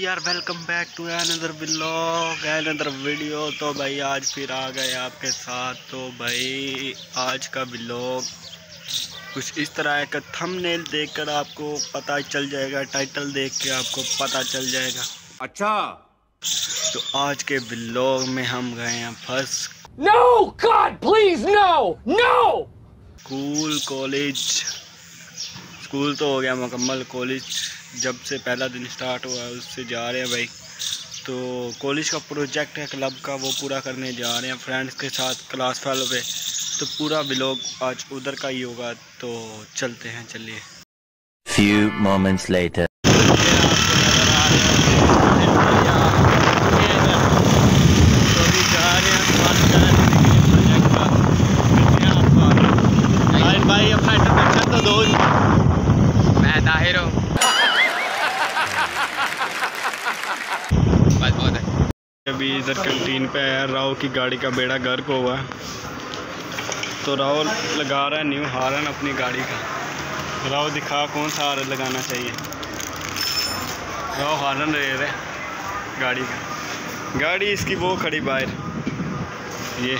यार welcome back to another vlog another video. तो भाई आज फिर आ गए आपके साथ। तो भाई आज का व्लॉग कुछ इस तरह है कि थंबनेल देखकर आपको पता चल जाएगा, टाइटल देख के आपको पता चल जाएगा। अच्छा, तो आज के व्लॉग में हम गए हैं first no God please no no school college. School तो हो गया मुकम्मल, कॉलेज जब से पहला दिन स्टार्ट हुआ है उससे जा रहे हैं भाई। तो कॉलेज का प्रोजेक्ट है क्लब का, वो पूरा करने जा रहे हैं फ्रेंड्स के साथ क्लास फेलो पे। तो पूरा व्लॉग आज उधर का ही होगा, तो चलते हैं। चलिए फ्यू मोमेंट्स लेटर। मैं ताहिर हूँ। बस बहुत है। अभी इधर कैंटीन पे है, राव की गाड़ी का बेड़ा गर्क हुआ है। तो राव लगा रहा है न्यू हारन अपनी गाड़ी का। राव दिखा कौन सा हारन लगाना चाहिए। राव हारन ले रहे गाड़ी का। गाड़ी इसकी वो खड़ी बाहर, ये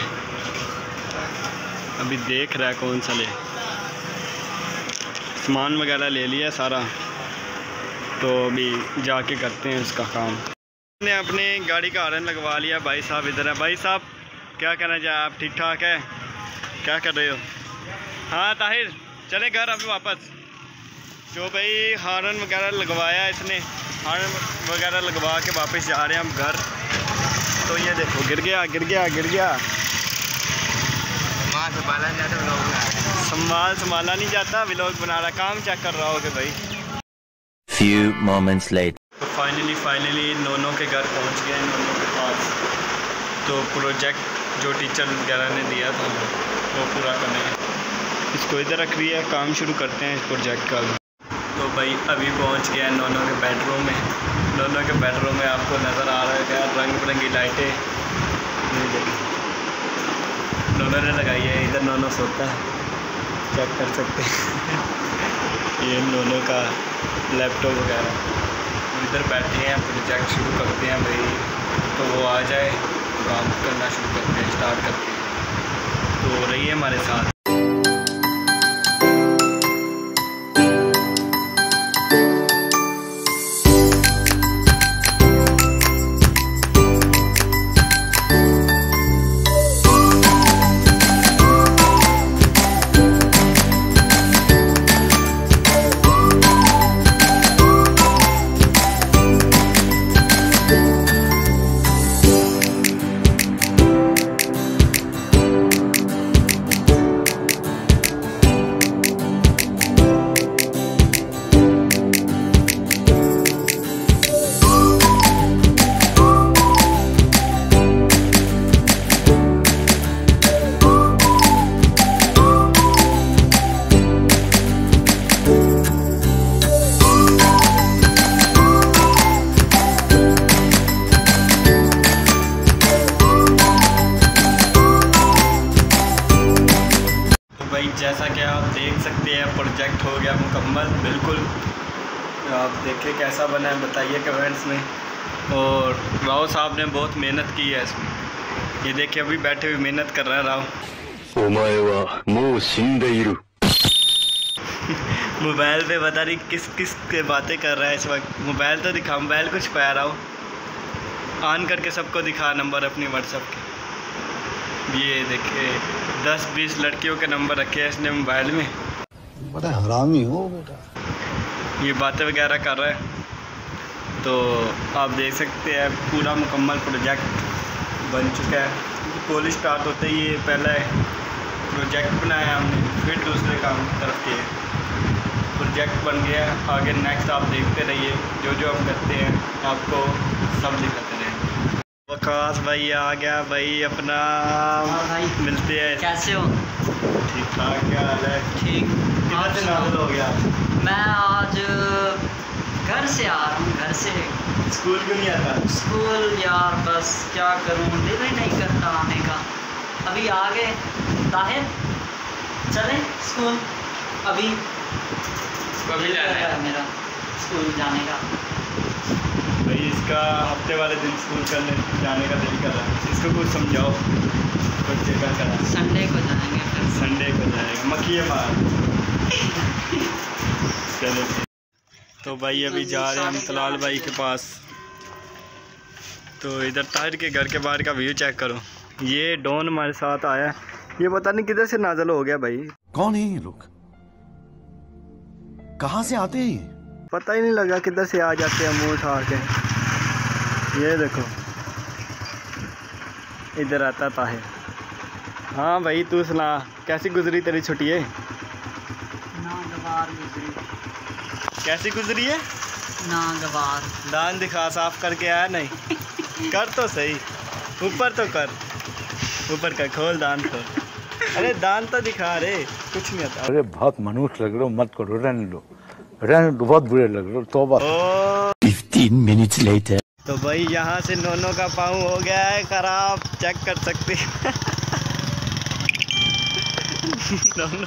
अभी देख रहा है कौन सा ले। सामान वगैरह ले लिया सारा, तो अभी जाके करते हैं उसका काम। मैंने अपने गाड़ी का हारन लगवा लिया। भाई साहब इधर है। भाई साहब क्या कहना चाहे आप? ठीक ठाक है? क्या कर रहे हो? हाँ ताहिर चले घर अभी वापस। जो भाई हारन वगैरह लगवाया इसने, हारन वगैरह लगवा के वापस जा रहे हैं हम घर। तो ये देखो गिर गया गिर गया गिर गया। संभाला नहीं जाता, व्लॉग बना रहा, काम चेक कर रहा होगा भाई। Few moments later. तो फाइनली नोनो के घर पहुंच गए। नोनो के पास तो प्रोजेक्ट जो टीचर वगैरह ने दिया था वो पूरा करने है। इसको इधर रख दिया, काम शुरू करते हैं इस प्रोजेक्ट का। तो भाई अभी पहुंच गया नोनो के बेडरूम में। नोनो के बेडरूम में आपको नज़र आ रहा है रंग बिरंगी लाइटें। नोनो ने लगाई है। इधर नोनो सोता है, चेक कर सकते हैं। ये नोनो का लैपटॉप वगैरह। इधर बैठे हैं, प्रोजेक्ट शुरू करते हैं भाई। तो वो आ जाए काम करना शुरू करते हैं, स्टार्ट करते हैं। तो रही है हमारे साथ। जैसा कि आप देख सकते हैं प्रोजेक्ट हो गया मुकम्मल बिल्कुल। आप देखें कैसा बना है, बताइए कमेंट्स में। और राव साहब ने बहुत मेहनत की है इसमें। ये देखिए अभी बैठे हुए मेहनत कर रहा है राव। मोबाइल पे पता नहीं किस किस के बातें कर रहा है इस वक्त। मोबाइल तो दिखा, मोबाइल को छुपाया राव। ऑन करके सबको दिखा नंबर अपने व्हाट्सएप के। ये देखिए 10-20 लड़कियों के नंबर रखे हैं इसने मोबाइल में। बड़ा हरामी हो बेटा। ये बातें वगैरह कर रहा है। तो आप देख सकते हैं पूरा मुकम्मल प्रोजेक्ट बन चुका है। कॉलेज स्टार्ट होते ही ये पहला प्रोजेक्ट बनाया हमने, फिर दूसरे काम की तरफ किए। प्रोजेक्ट बन गया, आगे नेक्स्ट आप देखते रहिए। जो हम करते हैं आपको सब दिखाते रहें। वकास भाई आ गया भाई अपना। भाई मिलते हैं, कैसे हो? ठीक ठाक। क्या हाल है? ठीक। कितना दिन हो गया? मैं आज घर से आ रहा हूँ। घर से स्कूल क्यों नहीं आता? स्कूल यार बस क्या करूँ, दिल ही नहीं करता आने का। अभी आ गए ताहिर, चले स्कूल? अभी जा रहा है मेरा स्कूल जाने का। इसका हफ्ते वाले दिन स्कूल करने जाने का दिल कर रहा है, इसको कुछ समझाओ बच्चे का करा। संडे को जाएंगे, फिर संडे को जाएंगे मक्खिए मार। चलो तो भाई अभी जा रहे हैं हम तलाल भाई के पास। तो इधर ताहिर के घर के बाहर का व्यू चेक करो। ये डॉन हमारे साथ आया, ये पता नहीं किधर से नाजल हो गया भाई। कौन है ये लोग, कहाँ से आते हैं, पता ही नहीं लगा किधर से आ जाते हैं मुँह उठा के। ये देखो इधर आता ताहिर। हाँ भाई तू सुना, कैसी गुजरी तेरी छुट्टी है? कैसी गुजरी है? नागवार। दान दिखा, साफ करके आया नहीं? कर तो सही, ऊपर तो कर, ऊपर का खोल दान तो। अरे दान तो दिखा रे, कुछ नहीं आता। अरे बहुत मनुष्य लग रहे हो, मत करो, रहने लो, रहने लो, बहुत बुरे लग रहे हो, तौबा। 15 मिनट्स लेटर। तो भाई यहाँ से नोनो का पाँव हो गया है खराब, चेक कर सकते हैं। नोनो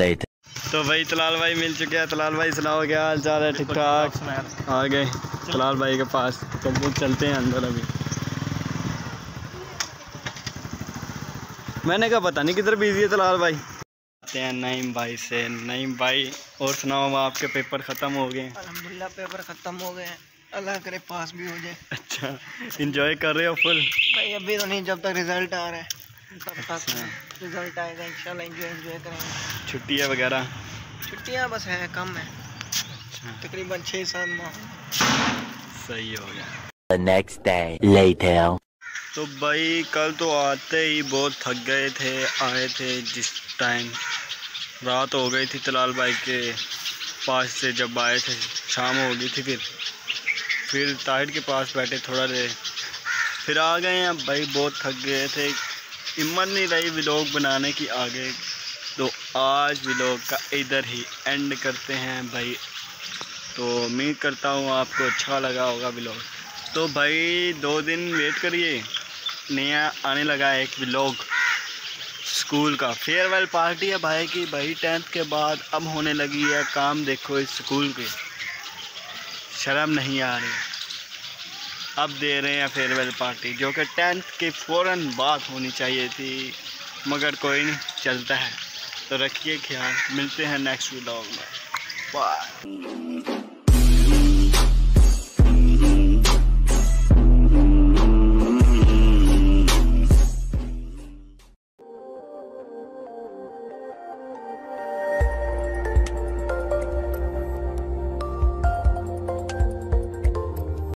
Later. तो भाई तलाल भाई मिल चुके हैं। तलाल भाई सुनाओ क्या हाल चाल है? ठीक ठाक। आ गए तलाल भाई के पास, तो वो चलते हैं अंदर। अभी मैंने कहा पता नहीं किधर बिजी है तलाल भाई। आते हैं नईम भाई से। नईम भाई और सुनाओ, आपके पेपर ख़त्म हो गए? अल्हम्दुलिल्लाह पेपर ख़त्म हो गए, अल्लाह करे पास भी हो जाए। अच्छा इंजॉय कर रहे हो फुल? भाई अभी तो नहीं, जब तक रिजल्ट आ रहा है तब तक रिजल्ट आएगा इंशाल्लाह, एंजॉय करेंगे। छुट्टियाँ वगैरह? छुट्टियाँ बस हैं, कम है, तकरीबन 6-7 माह। सही हो गया। The next day later. तो भाई कल तो आते ही बहुत थक गए थे, आए थे जिस टाइम रात हो गई थी तलाल भाई के पास से, जब आए थे शाम हो गई थी। फिर ताहिर के पास बैठे थोड़ा देर, फिर आ गए हैं भाई। बहुत थक गए थे, हिम्मत नहीं रही व्लॉग बनाने की आगे, तो आज व्लॉग का इधर ही एंड करते हैं भाई। तो उम्मीद करता हूँ आपको अच्छा लगा होगा व्लॉग। तो भाई 2 दिन वेट करिए, नया आने लगा है एक व्लॉग स्कूल का। फेयरवेल पार्टी है भाई की, भाई 10th के बाद अब होने लगी है काम। देखो इस स्कूल के, शर्म नहीं आ रही। अब दे रहे हैं फेयरवेल पार्टी, जो कि 10th के फ़ौरन बाद होनी चाहिए थी, मगर कोई नहीं, चलता है। तो रखिए ख्याल, मिलते हैं नेक्स्ट व्लॉग में, बाय।